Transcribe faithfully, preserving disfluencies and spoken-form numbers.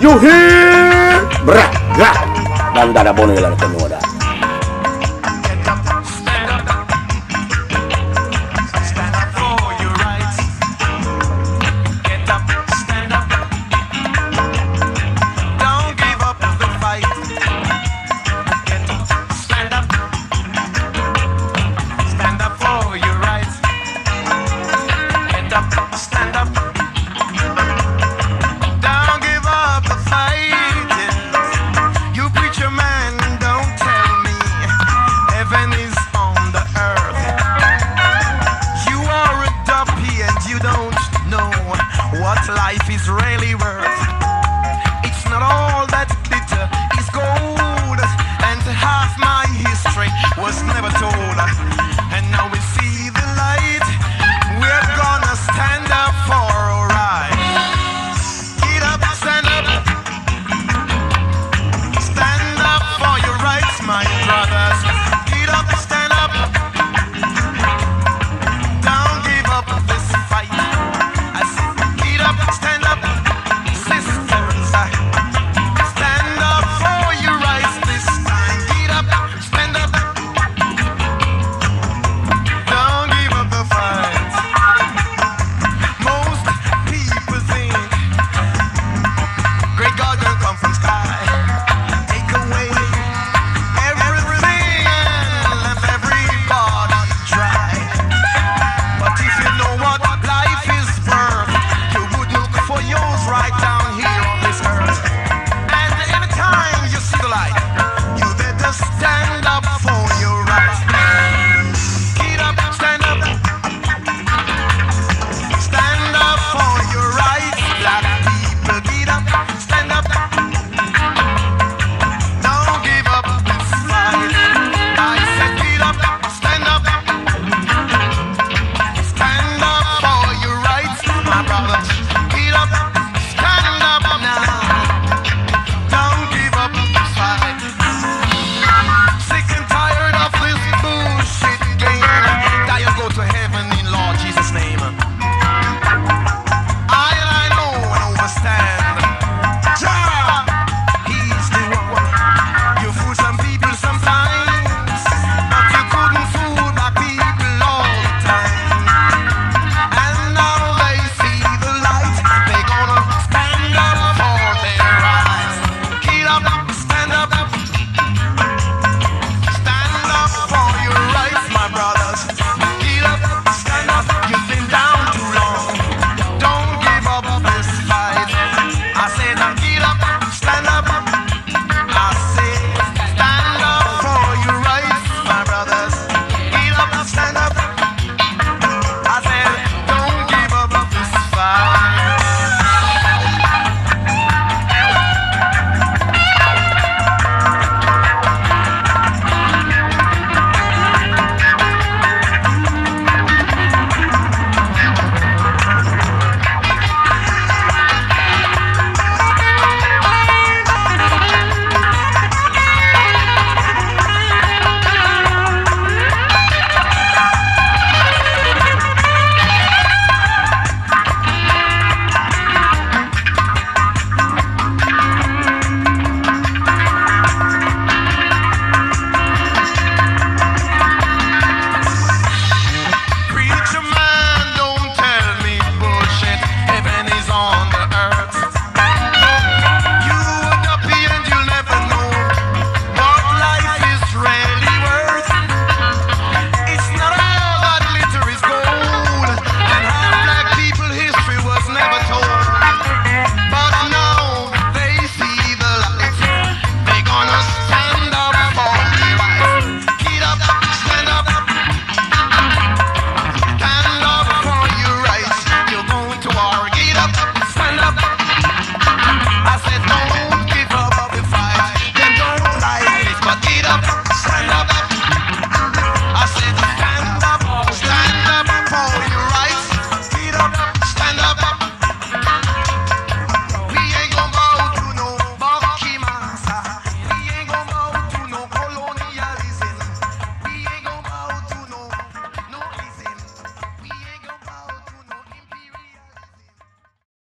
You hear? Bra, bra. Dan dada bono yang ada penuh ada.